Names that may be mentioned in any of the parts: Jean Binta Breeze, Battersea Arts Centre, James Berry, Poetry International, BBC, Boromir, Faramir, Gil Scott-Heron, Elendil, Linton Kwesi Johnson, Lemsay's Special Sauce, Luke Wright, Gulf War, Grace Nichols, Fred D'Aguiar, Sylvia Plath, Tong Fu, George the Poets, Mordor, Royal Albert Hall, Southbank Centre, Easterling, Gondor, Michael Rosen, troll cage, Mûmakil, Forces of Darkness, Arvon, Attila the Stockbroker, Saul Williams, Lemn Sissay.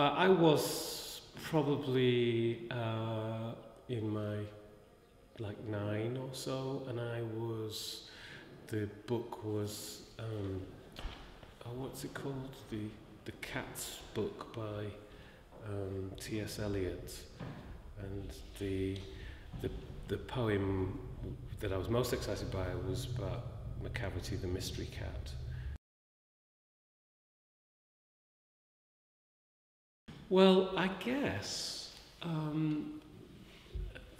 I was probably in my like 9 or so, and I was, the book was, what's it called? The Cat's book by T. S. Eliot, and the poem that I was most excited by was about Macavity, the mystery cat. Well, I guess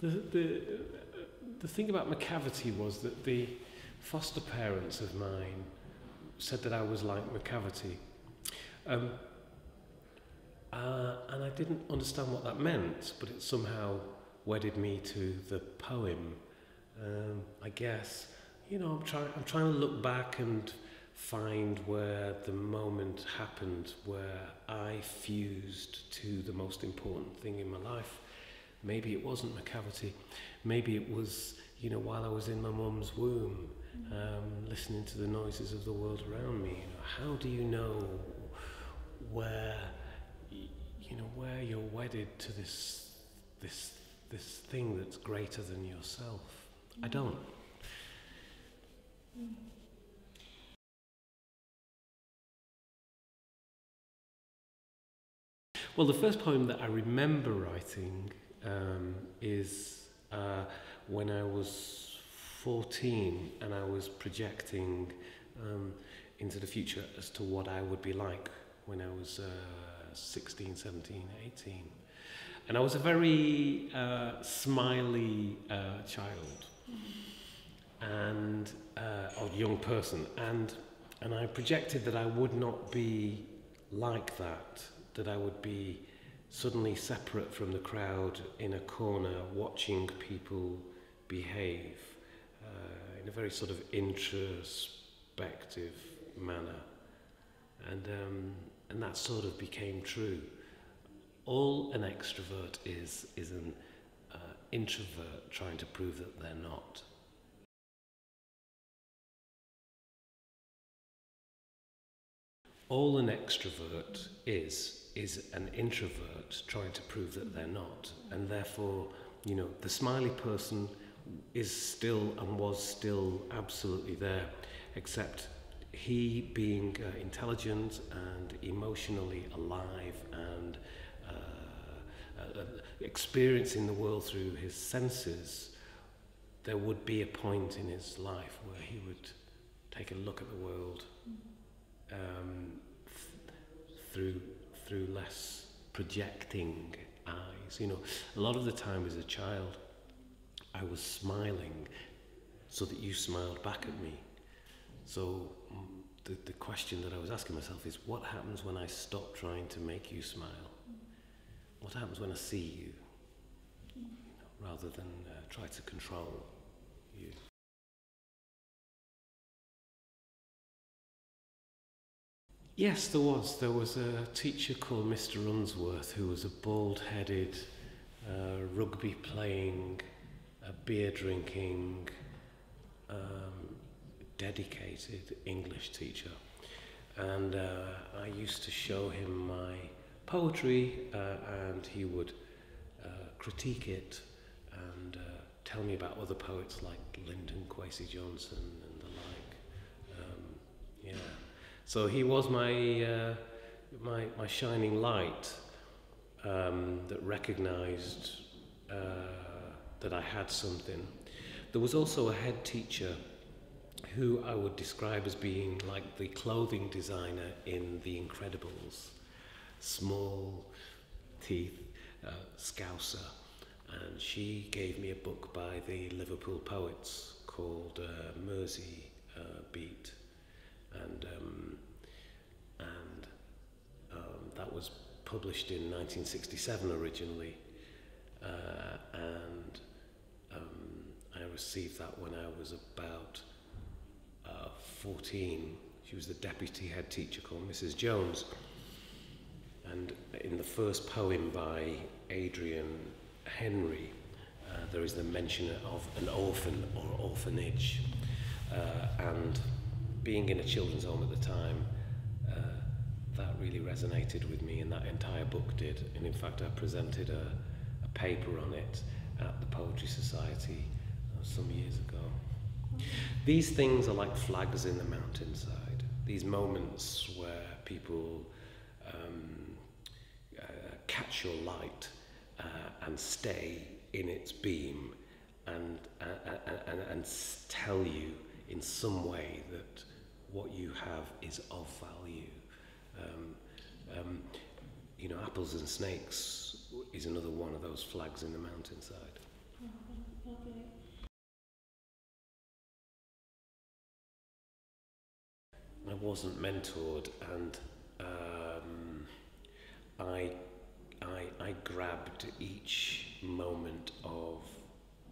the thing about Macavity was that the foster parents of mine said that I was like Macavity. And I didn't understand what that meant, but it somehow wedded me to the poem. I guess, you know, I'm trying to look back and find where the moment happened where I fused to the most important thing in my life. Maybe it wasn't Macavity. Maybe it was, you know, while I was in my mum's womb, listening to the noises of the world around me. You know, how do you know where, you know, where you're wedded to this thing that's greater than yourself? I don't. Well, the first poem that I remember writing is when I was 14 and I was projecting into the future as to what I would be like when I was 16, 17, 18. And I was a very smiley child. And or young person, and I projected that I would not be like that, that I would be suddenly separate from the crowd in a corner watching people behave in a very sort of introspective manner, and that sort of became true. All an extrovert is an introvert trying to prove that they're not. All an extrovert is an introvert trying to prove that they're not, and therefore, you know, the smiley person is still and was still absolutely there, except he being intelligent and emotionally alive and experiencing the world through his senses, there would be a point in his life where he would take a look at the world through less projecting eyes. You know, a lot of the time as a child, I was smiling so that you smiled back at me. So the question that I was asking myself is, what happens when I stop trying to make you smile? What happens when I see you, you know, rather than try to control you? Yes, there was. There was a teacher called Mr. Unsworth, who was a bald-headed, rugby-playing, beer-drinking, dedicated English teacher. And I used to show him my poetry, and he would critique it and tell me about other poets like Linton Kwesi Johnson and the like. Yeah. So he was my my shining light that recognised that I had something. There was also a head teacher who I would describe as being like the clothing designer in The Incredibles. Small teeth, scouser, and she gave me a book by the Liverpool poets called Mersey Beat. And that was published in 1967 originally, and I received that when I was about 14. She was the deputy head teacher called Mrs. Jones, and in the first poem by Adrian Henry, there is the mention of an orphan or orphanage, and being in a children's home at the time, that really resonated with me, and that entire book did. And in fact, I presented a paper on it at the Poetry Society some years ago. These things are like flags in the mountainside. These moments where people catch your light and stay in its beam and tell you in some way that what you have is of value. You know, Apples and Snakes is another one of those flags in the mountainside. Mm-hmm. Okay. I wasn't mentored, and I grabbed each moment of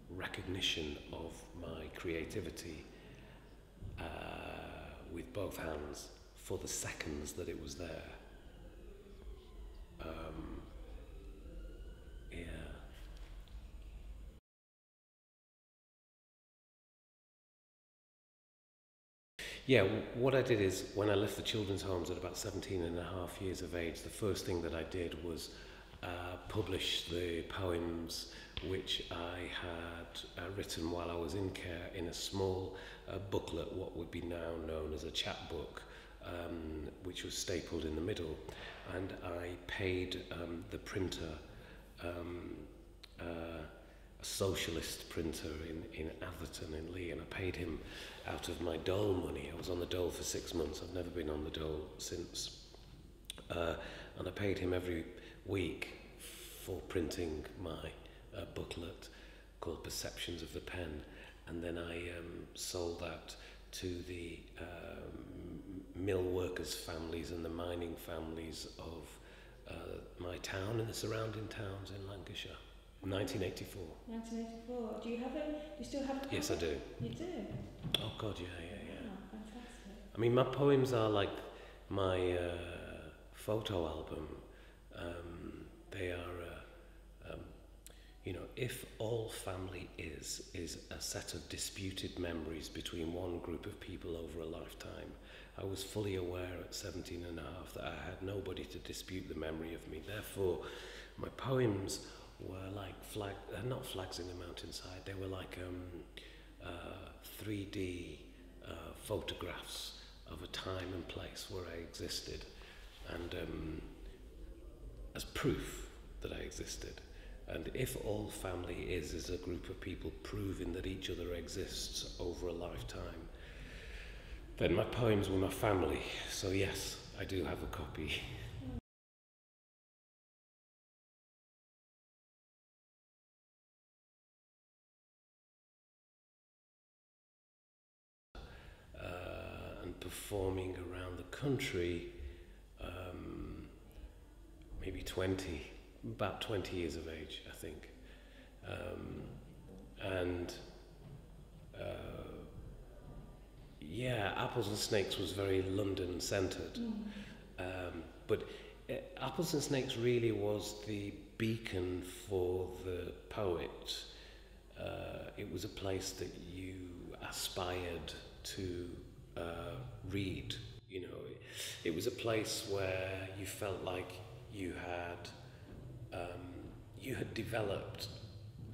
recognition of my creativity with both hands for the seconds that it was there. Yeah. Yeah, what I did is, when I left the children's homes at about 17.5 years of age, the first thing that I did was publish the poems which I had written while I was in care in a small booklet, what would be now known as a chapbook, which was stapled in the middle. And I paid the printer, a socialist printer in Atherton in Leigh, and I paid him out of my dole money. I was on the dole for 6 months. I've never been on the dole since. And I paid him every week for printing my booklet called Perceptions of the Pen, and then I sold that to the mill workers' families and the mining families of my town and the surrounding towns in Lancashire. 1984. 1984. Do you have it? Do you still have it? Yes, I do. You do? Oh God, yeah. Oh, fantastic. I mean, my poems are like my photo album. They are, you know, if all family is a set of disputed memories between one group of people over a lifetime. I was fully aware at 17.5 that I had nobody to dispute the memory of me. Therefore, my poems were like not flags in the mountainside. They were like 3D photographs of a time and place where I existed, and as proof that I existed. And if all family is a group of people proving that each other exists over a lifetime, then my poems were my family. So yes, I do have a copy. And performing around the country, maybe about 20 years of age, I think. Yeah, Apples and Snakes was very London-centred. Mm. But Apples and Snakes really was the beacon for the poet. It was a place that you aspired to read, you know. It was a place where you felt like you had developed,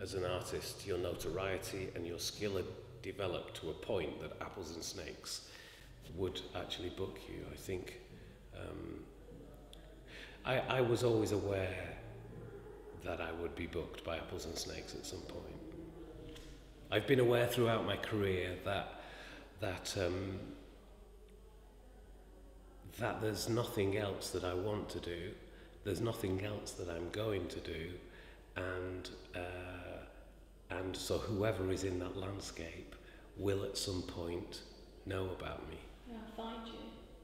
as an artist, your notoriety and your skill had developed to a point that Apples and Snakes would actually book you, I think. I was always aware that I would be booked by Apples and Snakes at some point. I've been aware throughout my career that there's nothing else that I want to do, there's nothing else that I'm going to do, and so whoever is in that landscape will at some point know about me. Yeah, find you.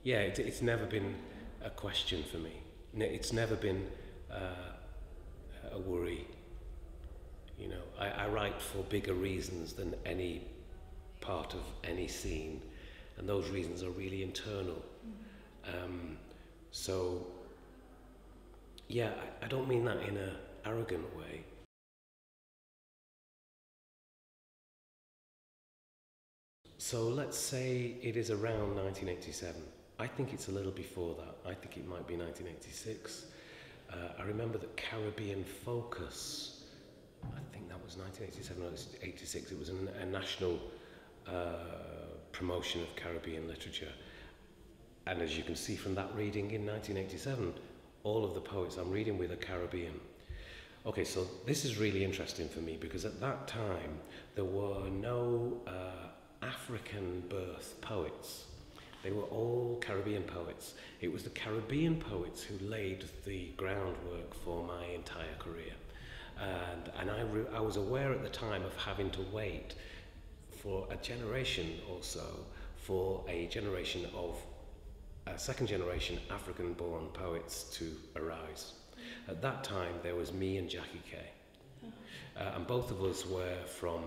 Yeah, it's never been a question for me. It's never been a worry. You know, I write for bigger reasons than any part of any scene, and those reasons are really internal. Mm-hmm. So, yeah, I don't mean that in an arrogant way. So let's say it is around 1987, I think it's a little before that. I think it might be 1986. I remember that Caribbean Focus, I think that was 1987 or 86. It was a national promotion of Caribbean literature. And as you can see from that reading in 1987, all of the poets I'm reading with are Caribbean. Okay, so this is really interesting for me because at that time there were no African birth poets. They were all Caribbean poets. It was the Caribbean poets who laid the groundwork for my entire career. And I was aware at the time of having to wait for a generation or so for a generation of second generation African born poets to arise. At that time there was me and Jackie Kay. And both of us were from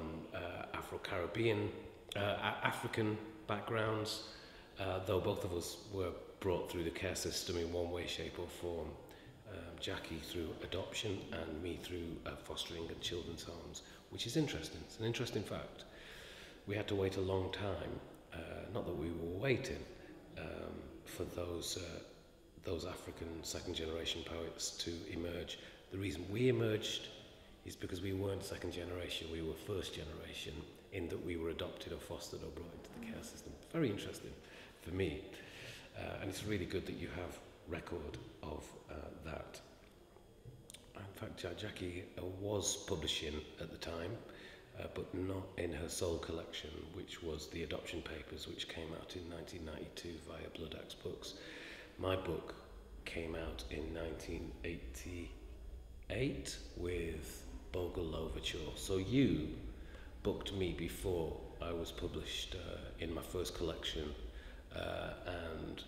Afro-Caribbean, African backgrounds, though both of us were brought through the care system in one way, shape or form. Jackie through adoption and me through fostering at children's homes, which is interesting. It's an interesting fact. We had to wait a long time, not that we were waiting, for those African second generation poets to emerge. The reason we emerged is because we weren't second generation, we were first generation in that we were adopted or fostered or brought into the care system. Very interesting for me. And it's really good that you have record of that. In fact, Jackie was publishing at the time, but not in her sole collection, which was the Adoption Papers, which came out in 1992 via Bloodaxe Books. My book came out in 1988 with Bogle Overture. So you booked me before I was published in my first collection and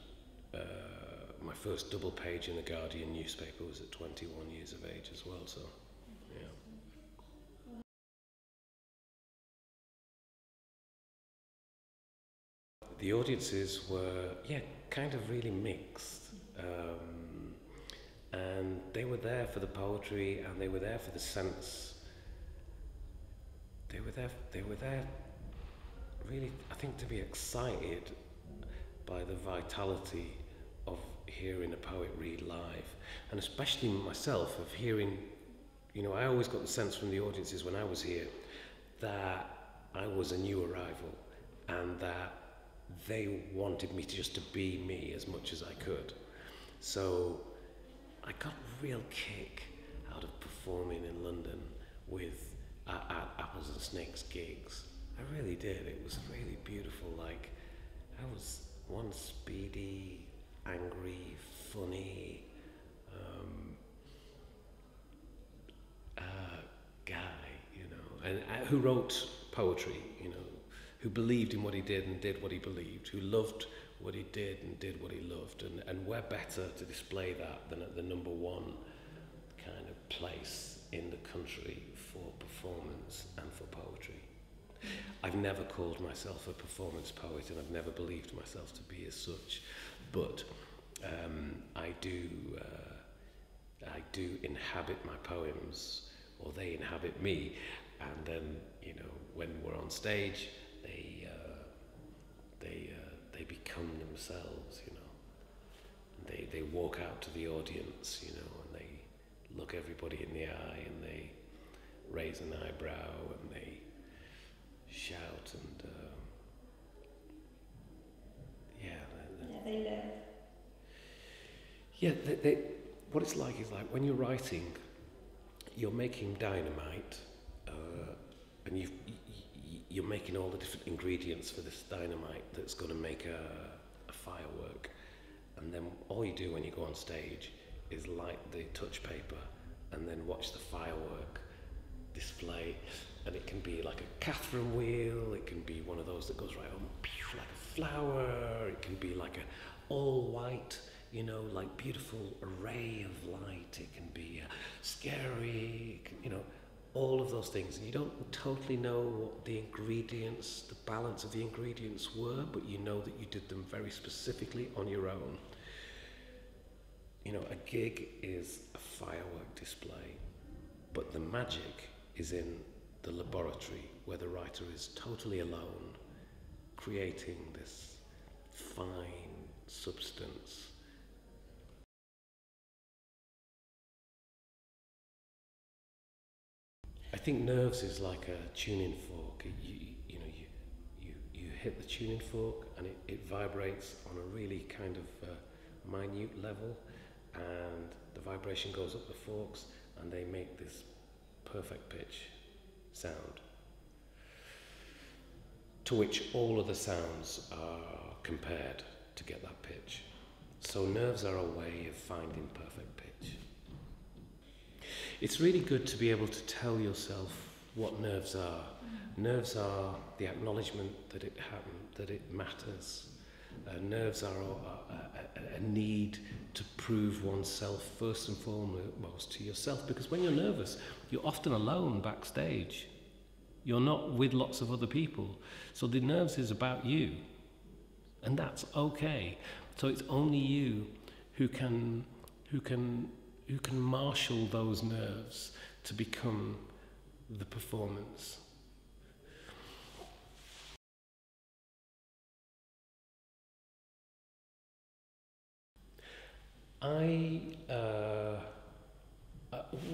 my first double page in the Guardian newspaper was at 21 years of age as well, so yeah. The audiences were, yeah, kind of really mixed. And they were there for the poetry and they were there for the sense. They were there really, I think, to be excited by the vitality of hearing a poet read live. And especially myself, of hearing, you know, I always got the sense from the audiences when I was here that I was a new arrival and that they wanted me to just to be me as much as I could. So I got a real kick out of performing in London with at Apples and Snakes gigs. I really did. It was really beautiful. Like, I was one speedy, angry, funny guy, you know, and who wrote poetry, you know, who believed in what he did and did what he believed, who loved what he did and did what he loved, and where better to display that than at the #1 kind of place in the country for performance and for poetry. I've never called myself a performance poet and I've never believed myself to be as such, but I do inhabit my poems, or they inhabit me, and then, you know, when we're on stage, they become themselves, you know. And they walk out to the audience, you know, and they look everybody in the eye, and they raise an eyebrow, and they shout, and they what it's like is like when you're writing, you're making dynamite, and you're making all the different ingredients for this dynamite that's going to make a firework, and then all you do when you go on stage is light the touch paper and then watch the firework display, and it can be like a Catherine wheel, it can be one of those that goes right on like a flower, it can be like a all white, you know, like beautiful array of light, it can be scary, it can, you know, all of those things, and you don't totally know what the ingredients, the balance of the ingredients were, but you know that you did them very specifically on your own. You know, a gig is a firework display, but the magic is in the laboratory where the writer is totally alone, creating this fine substance. I think nerves is like a tuning fork. You hit the tuning fork and it vibrates on a really kind of minute level, and the vibration goes up the forks and they make this perfect pitch sound, to which all of the sounds are compared to get that pitch. So nerves are a way of finding perfect pitch. It's really good to be able to tell yourself what nerves are. Nerves are the acknowledgement that it happened, that it matters. Nerves are a need to prove oneself first and foremost to yourself, because when you're nervous, you're often alone backstage. You're not with lots of other people. So the nerves is about you, and that's okay. So it's only you who can marshal those nerves to become the performance.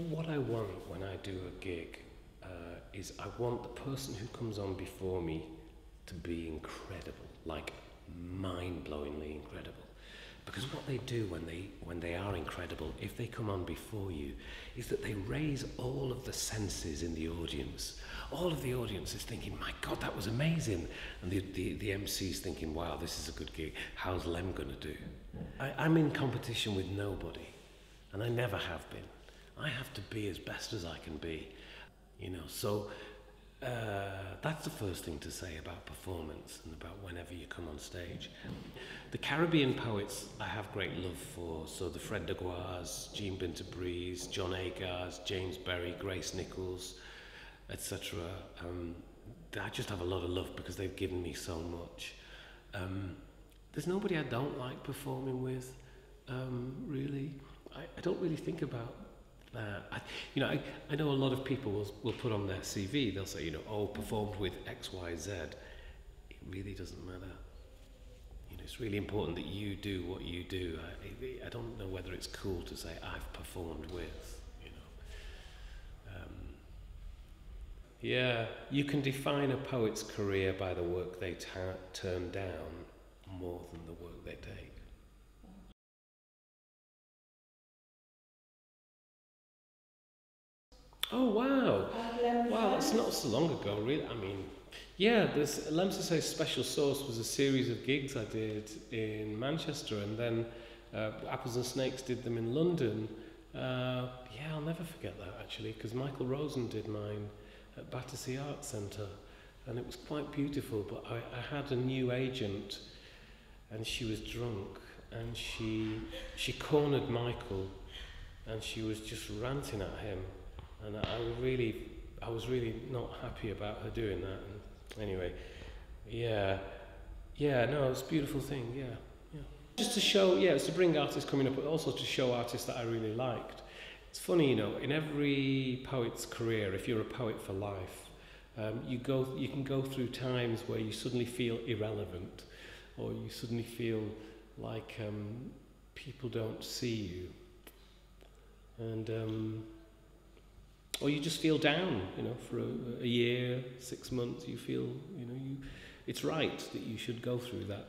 What I want when I do a gig is I want the person who comes on before me to be incredible, like mind-blowingly incredible. Because what they do when they are incredible, if they come on before you, is that they raise all of the senses in the audience. All of the audience is thinking, my God, that was amazing. And the MC's thinking, wow, this is a good gig. How's Lem gonna do? I'm in competition with nobody, and I never have been. I have to be as best as I can be, you know. So that's the first thing to say about performance and about whenever you come on stage. The Caribbean poets I have great love for, so the Fred D'Aguiars, Jean Binta Breeze, John Agard, James Berry, Grace Nichols, etc. I just have a lot of love because they've given me so much. There's nobody I don't like performing with, really. I don't really think about that. I know a lot of people will put on their CV, they'll say, performed with X, Y, Z. It really doesn't matter. It's really important that you do what you do. I don't know whether it's cool to say I've performed with, Yeah, you can define a poet's career by the work they turn down more than the work they take. Oh wow! Wow, it's not so long ago, really. I mean, yeah, this Lemsay's Special Sauce was a series of gigs I did in Manchester, and then Apples and Snakes did them in London. Yeah, I'll never forget that actually, because Michael Rosen did mine at Battersea Arts Centre, and it was quite beautiful. But I had a new agent, and she was drunk, and she cornered Michael, and she was just ranting at him. And I was really not happy about her doing that. And anyway, no, it's a beautiful thing, yeah. Just to show, it's to bring artists coming up, but also to show artists that I really liked. It's funny, in every poet's career, if you're a poet for life, you can go through times where you suddenly feel irrelevant, or you suddenly feel like people don't see you. And or you just feel down, for a year, 6 months, you feel, it's right that you should go through that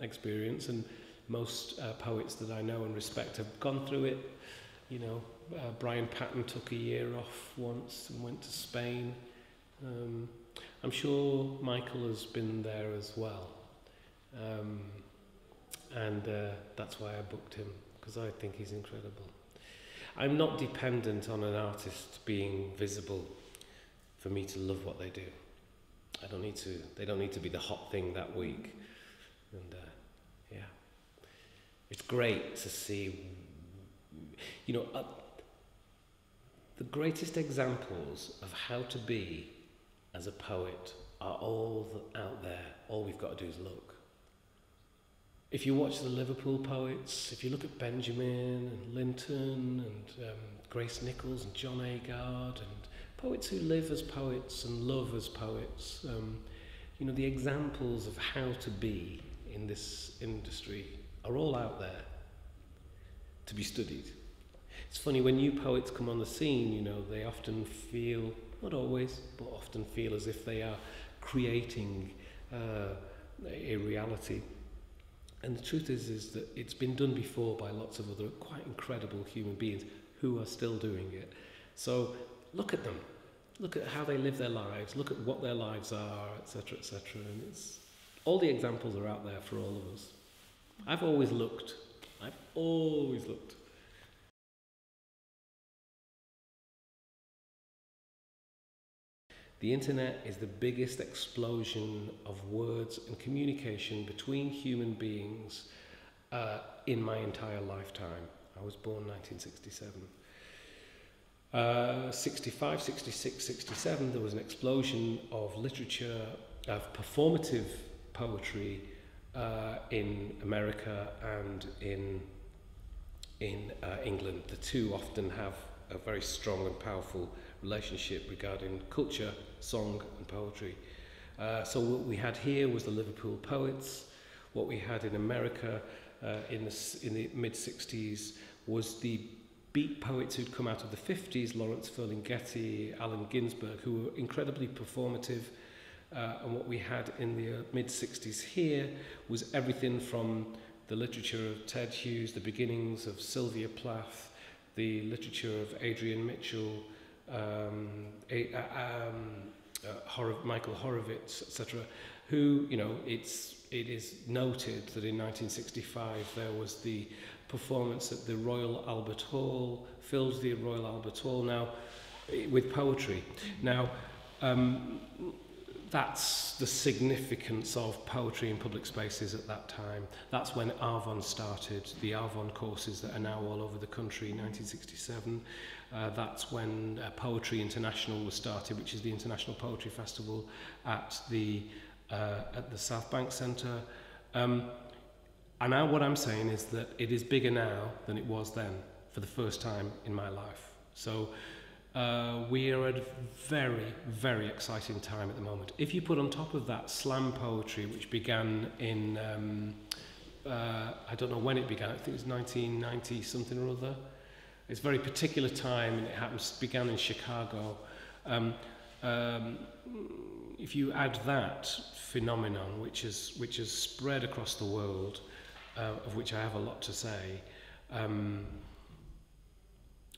experience, and most poets that I know and respect have gone through it. Brian Patton took a year off once and went to Spain. I'm sure Michael has been there as well. And that's why I booked him, because I think he's incredible. I'm not dependent on an artist being visible for me to love what they do. They don't need to be the hot thing that week. And it's great to see, the greatest examples of how to be as a poet are all out there. All we've got to do is look. If you watch the Liverpool poets, if you look at Benjamin and Linton and Grace Nichols and John Agard and poets who live as poets and love as poets, the examples of how to be in this industry are all out there to be studied. It's funny, when new poets come on the scene, you know, they often feel, not always, but often feel as if they are creating a reality. And the truth is that it's been done before by lots of other quite incredible human beings who are still doing it. So look at them, look at how they live their lives, look at what their lives are, etc., etc. And it's, all the examples are out there for all of us. I've always looked. The internet is the biggest explosion of words and communication between human beings in my entire lifetime. I was born 1967. 65, 66, 67, there was an explosion of literature, of performative poetry in America and in England. The two often have a very strong and powerful relationship regarding culture, song and poetry. So what we had here was the Liverpool poets. What we had in America in the mid-60s was the beat poets who'd come out of the 50s, Lawrence Ferlinghetti, Allen Ginsberg, who were incredibly performative. And what we had in the mid-60s here was everything from the literature of Ted Hughes, the beginnings of Sylvia Plath, the literature of Adrian Mitchell, Michael Horowitz, etc., who, you know, it is noted that in 1965 there was the performance at the Royal Albert Hall, filled the Royal Albert Hall now with poetry. Now, that's the significance of poetry in public spaces at that time. That's when Arvon started, the Arvon courses that are now all over the country in 1967. That's when Poetry International was started, which is the International Poetry Festival at the Southbank Centre. And now what I'm saying is that it is bigger now than it was then, for the first time in my life. So we are at a very, very exciting time at the moment. If you put on top of that slam poetry, which began in, I don't know when it began, I think it was 1990 something or other. It's a very particular time, and it began in Chicago. If you add that phenomenon, which has spread across the world, of which I have a lot to say,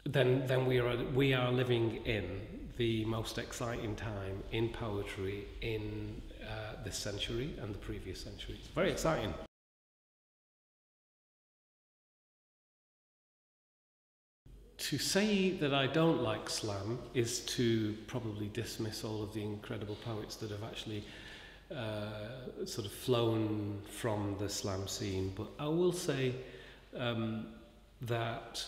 then we are living in the most exciting time in poetry in this century and the previous century. It's very exciting. To say that I don't like slam is to probably dismiss all of the incredible poets that have actually sort of flown from the slam scene. But I will say that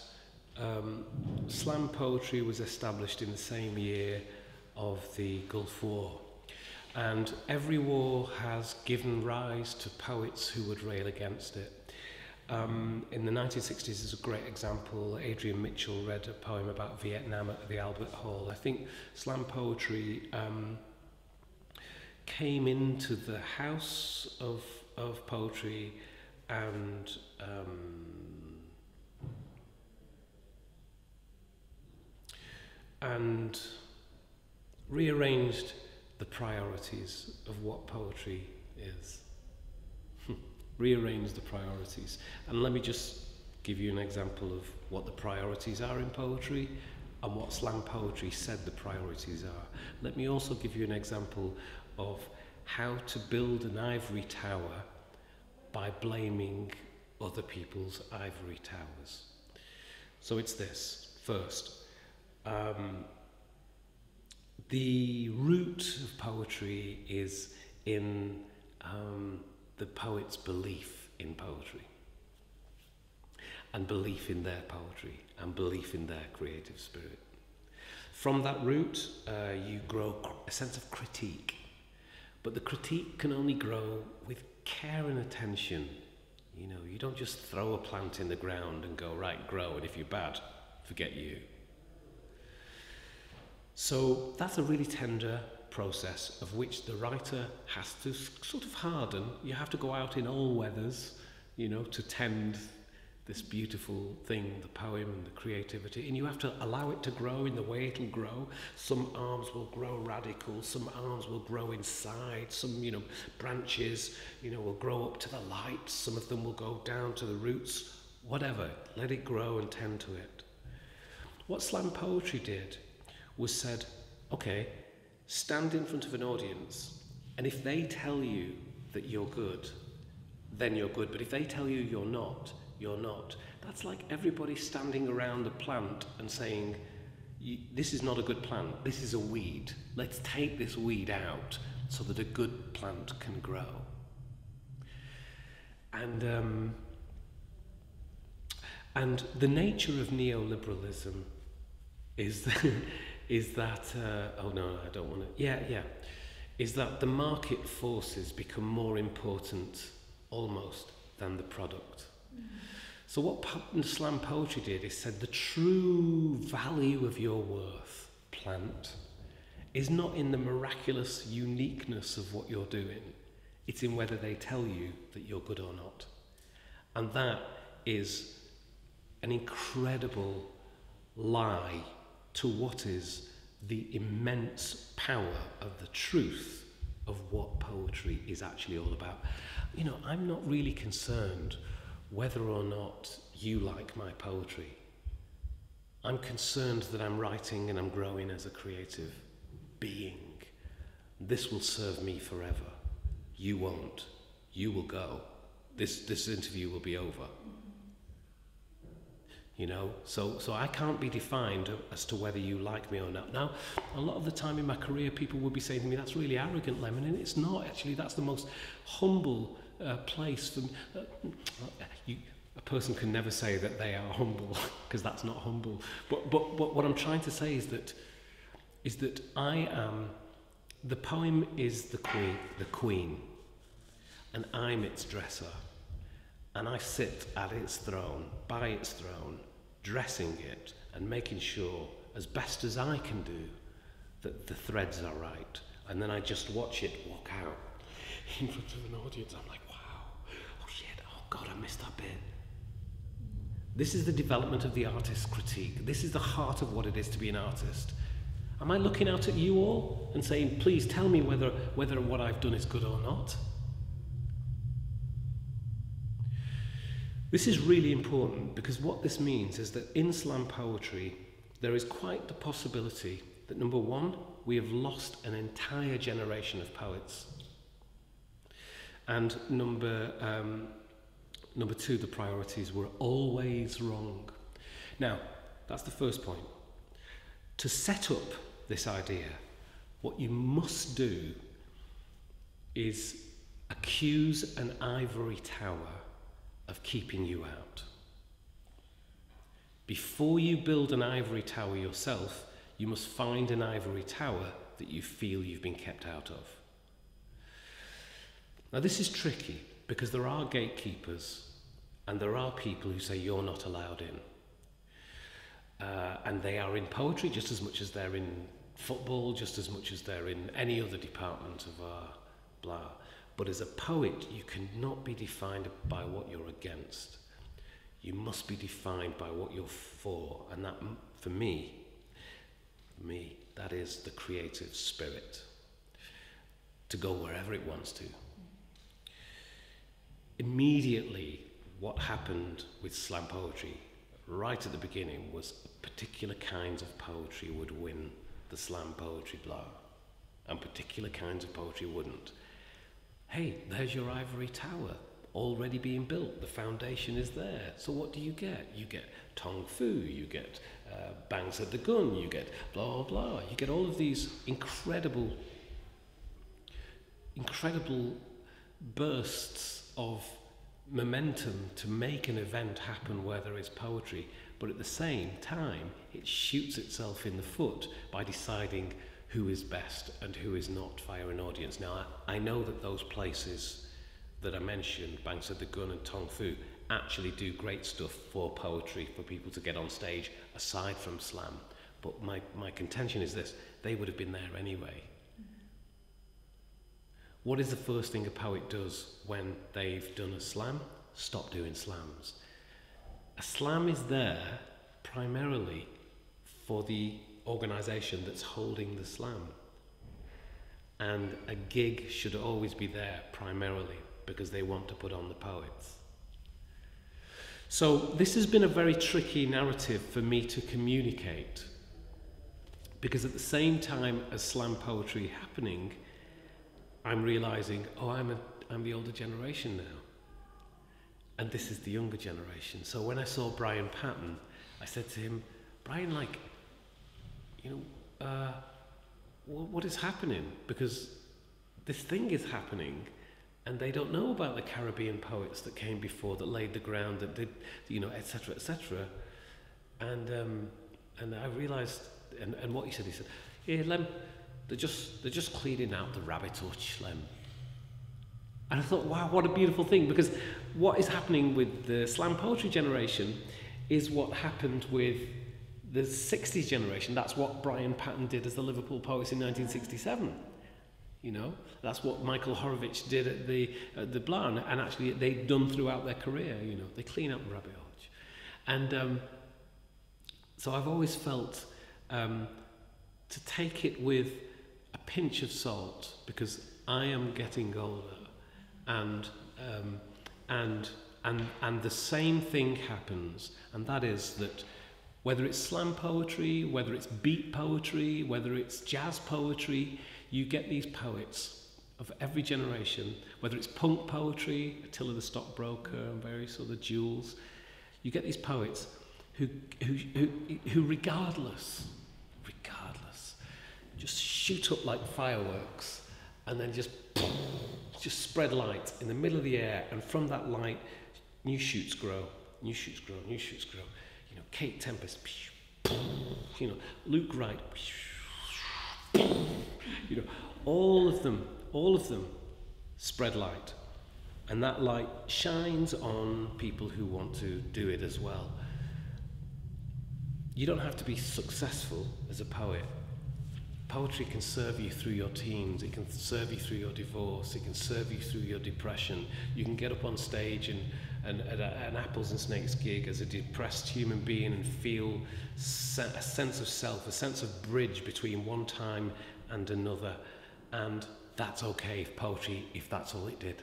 slam poetry was established in the same year of the Gulf War. And every war has given rise to poets who would rail against it. In the 1960s is a great example. Adrian Mitchell read a poem about Vietnam at the Albert Hall. I think slam poetry came into the house of poetry and rearranged the priorities of what poetry is. Rearrange the priorities. And let me just give you an example of what the priorities are in poetry and what slam poetry said the priorities are. Let me also give you an example of how to build an ivory tower by blaming other people's ivory towers. So it's this, first. The root of poetry is in the poet's belief in poetry, and belief in their poetry, and belief in their creative spirit. From that root, you grow a sense of critique, but the critique can only grow with care and attention. You know, you don't just throw a plant in the ground and go, right, grow, and if you're bad, forget you. So that's a really tender process of which the writer has to sort of harden. You have to go out in all weathers, you know, to tend this beautiful thing, the poem and the creativity, and you have to allow it to grow in the way it'll grow. Some arms will grow radical, some arms will grow inside, some, you know, branches, you know, will grow up to the light, some of them will go down to the roots, whatever. Let it grow and tend to it. What slam poetry did was said, okay, stand in front of an audience, and if they tell you that you're good, then you're good, but if they tell you you're not, you're not. That's like everybody standing around a plant and saying, this is not a good plant, this is a weed. Let's take this weed out so that a good plant can grow. And the nature of neoliberalism is is that the market forces become more important almost than the product. So what slam poetry did is said the true value of your worth, plant, is not in the miraculous uniqueness of what you're doing. It's in whether they tell you that you're good or not. And that is an incredible lie to what is the immense power of the truth of what poetry is actually all about. You know, I'm not really concerned whether or not you like my poetry. I'm concerned that I'm writing and I'm growing as a creative being. This will serve me forever. You won't. You will go. This interview will be over. You know, so I can't be defined as to whether you like me or not. Now, a lot of the time in my career, people would be saying to me, that's really arrogant, Lemon, and it's not, actually. That's the most humble place for me. A person can never say that they are humble because that's not humble. But what I'm trying to say is that I am, the poem is the queen, and I'm its dresser, and I sit at its throne, by its throne, dressing it and making sure, as best as I can do, that the threads are right, and then I just watch it walk out in front of an audience. I'm like, God, I missed that bit. This is the development of the artist's critique. This is the heart of what it is to be an artist. Am I looking out at you all and saying, please tell me whether what I've done is good or not? This is really important, because what this means is that in slam poetry, there is quite the possibility that, number one, we have lost an entire generation of poets. And number two, the priorities were always wrong. Now, that's the first point. To set up this idea, what you must do is accuse an ivory tower of keeping you out. Before you build an ivory tower yourself, you must find an ivory tower that you feel you've been kept out of. Now, this is tricky, because there are gatekeepers and there are people who say you're not allowed in. And they are in poetry just as much as they're in football, just as much as they're in any other department of our blah. But as a poet, you cannot be defined by what you're against. You must be defined by what you're for. And that, for me, that is the creative spirit, to go wherever it wants to. Immediately, what happened with slam poetry right at the beginning was particular kinds of poetry would win the slam poetry blah, and particular kinds of poetry wouldn't. Hey, there's your ivory tower already being built. The foundation is there. So what do you get? You get tong fu, you get bangs at the gun, you get blah, blah. You get all of these incredible bursts of momentum to make an event happen where there is poetry, but at the same time it shoots itself in the foot by deciding who is best and who is not via an audience. Now, I know that those places that I mentioned, Bangs of the Gun and Tong Fu, actually do great stuff for poetry, for people to get on stage aside from slam, but my contention is this: they would have been there anyway. What is the first thing a poet does when they've done a slam? stop doing slams. A slam is there primarily for the organisation that's holding the slam. And a gig should always be there primarily because they want to put on the poets. So this has been a very tricky narrative for me to communicate, because at the same time as slam poetry happening, I'm realising, oh, I'm the older generation now. And this is the younger generation. So when I saw Brian Patton, I said to him, Brian, like, you know, what is happening? Because this thing is happening and they don't know about the Caribbean poets that came before, that laid the ground, that did, you know, etc., etc. And I realised, and what he said, hey, Lem, they're just cleaning out the rabbit hutch, Lem. And I thought, wow, what a beautiful thing, because what is happening with the slam poetry generation is what happened with the 60s generation. That's what Brian Patton did as the Liverpool Poets in 1967. You know, that's what Michael Horowitz did at the Blarn, and actually they've done throughout their career. You know, they clean up rabbit hutch. And so I've always felt to take it with a pinch of salt, because I am getting older. And the same thing happens, and that is that whether it's slam poetry, whether it's beat poetry, whether it's jazz poetry, you get these poets of every generation, whether it's punk poetry, Attila the Stockbroker and various other jewels, you get these poets who regardless, just shoot up like fireworks and then just spread light in the middle of the air, and from that light, new shoots grow, new shoots grow, new shoots grow. You know, Kate Tempest, you know, Luke Wright, you know, all of them spread light. And that light shines on people who want to do it as well. You don't have to be successful as a poet. Poetry can serve you through your teens, it can serve you through your divorce, it can serve you through your depression. You can get up on stage and at an Apples and Snakes gig as a depressed human being and feel a sense of self, a sense of bridge between one time and another. And that's okay if poetry, if that's all it did.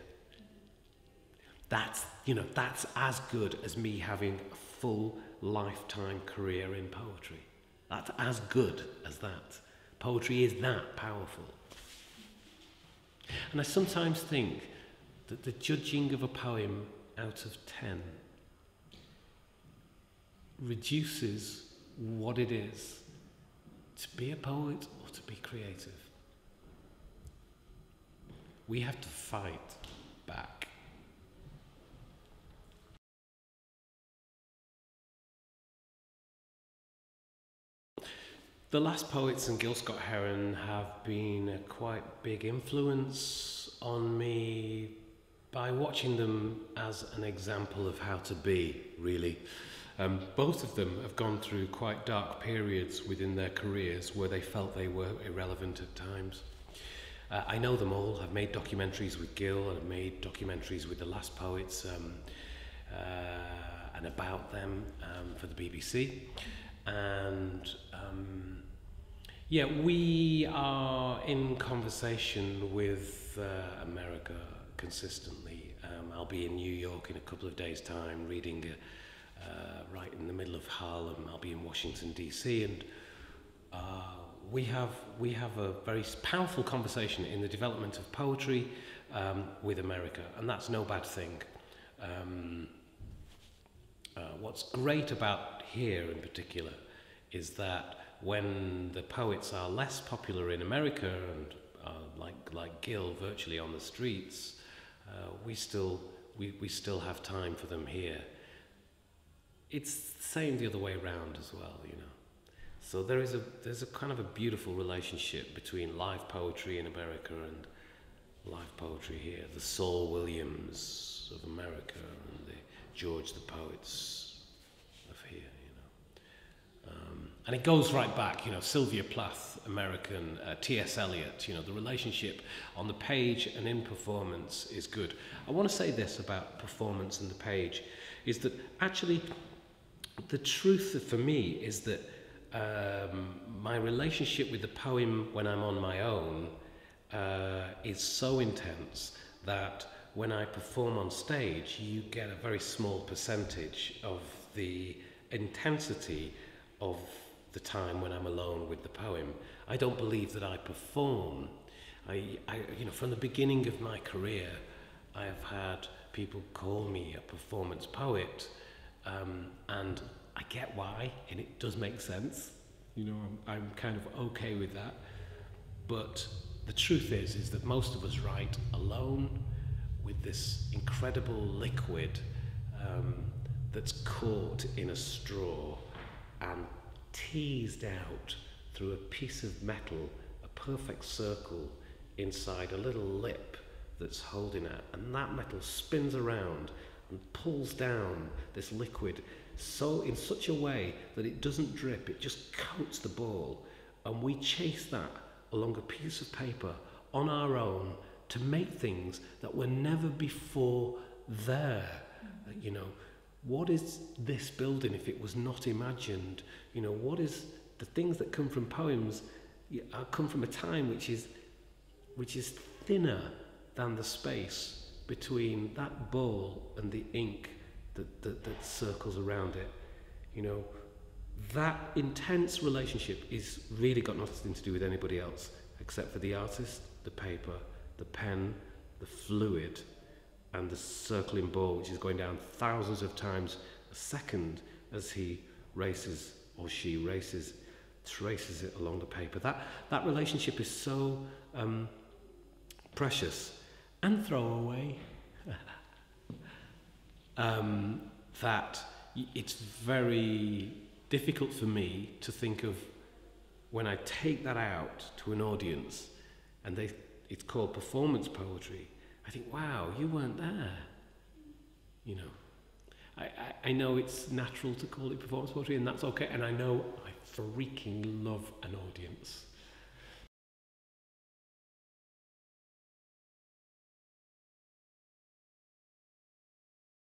That's, you know, that's as good as me having a full lifetime career in poetry. That's as good as that. Poetry is that powerful. And I sometimes think that the judging of a poem out of 10 reduces what it is to be a poet or to be creative. We have to fight back. The Last Poets and Gil Scott-Heron have been a quite big influence on me by watching them as an example of how to be, really. Both of them have gone through quite dark periods within their careers where they felt they were irrelevant at times. I know them all. I've made documentaries with Gil, and I've made documentaries with The Last Poets and about them for the BBC. And yeah, we are in conversation with America consistently. I'll be in New York in a couple of days' time reading right in the middle of Harlem. I'll be in Washington DC, and we have a very powerful conversation in the development of poetry with America, and that's no bad thing. What's great about here in particular is that when the poets are less popular in America and are like Gil virtually on the streets, we still have time for them here. It's the same the other way around as well, you know. So there's a kind of a beautiful relationship between live poetry in America and live poetry here. The Saul Williams of America and the George the Poets of here, you know. And it goes right back, you know, Sylvia Plath, American, T. S. Eliot, you know, the relationship on the page and in performance is good. I want to say this about performance and the page, is that actually the truth for me is that my relationship with the poem when I'm on my own is so intense that when I perform on stage, you get a very small percentage of the intensity of the time when I'm alone with the poem. I don't believe that I perform. I you know, from the beginning of my career, I have had people call me a performance poet, and I get why, and it does make sense. You know, I'm kind of okay with that. But the truth is that most of us write alone with this incredible liquid that's caught in a straw and teased out through a piece of metal, a perfect circle inside a little lip that's holding it, and that metal spins around and pulls down this liquid so in such a way that it doesn't drip, it just coats the ball, and we chase that along a piece of paper on our own to make things that were never before there. You know, what is this building if it was not imagined? You know, what is the things that come from poems come from a time which is thinner than the space between that ball and the ink that circles around it. You know, that intense relationship is really got nothing to do with anybody else except for the artist, the paper, the pen, the fluid, and the circling ball, which is going down thousands of times a second as he races or she races, traces it along the paper. That relationship is so precious and throwaway that it's very difficult for me to think of when I take that out to an audience and it's called performance poetry. I think, wow, you weren't there. You know, I know it's natural to call it performance poetry, and that's okay. And I know I freaking love an audience.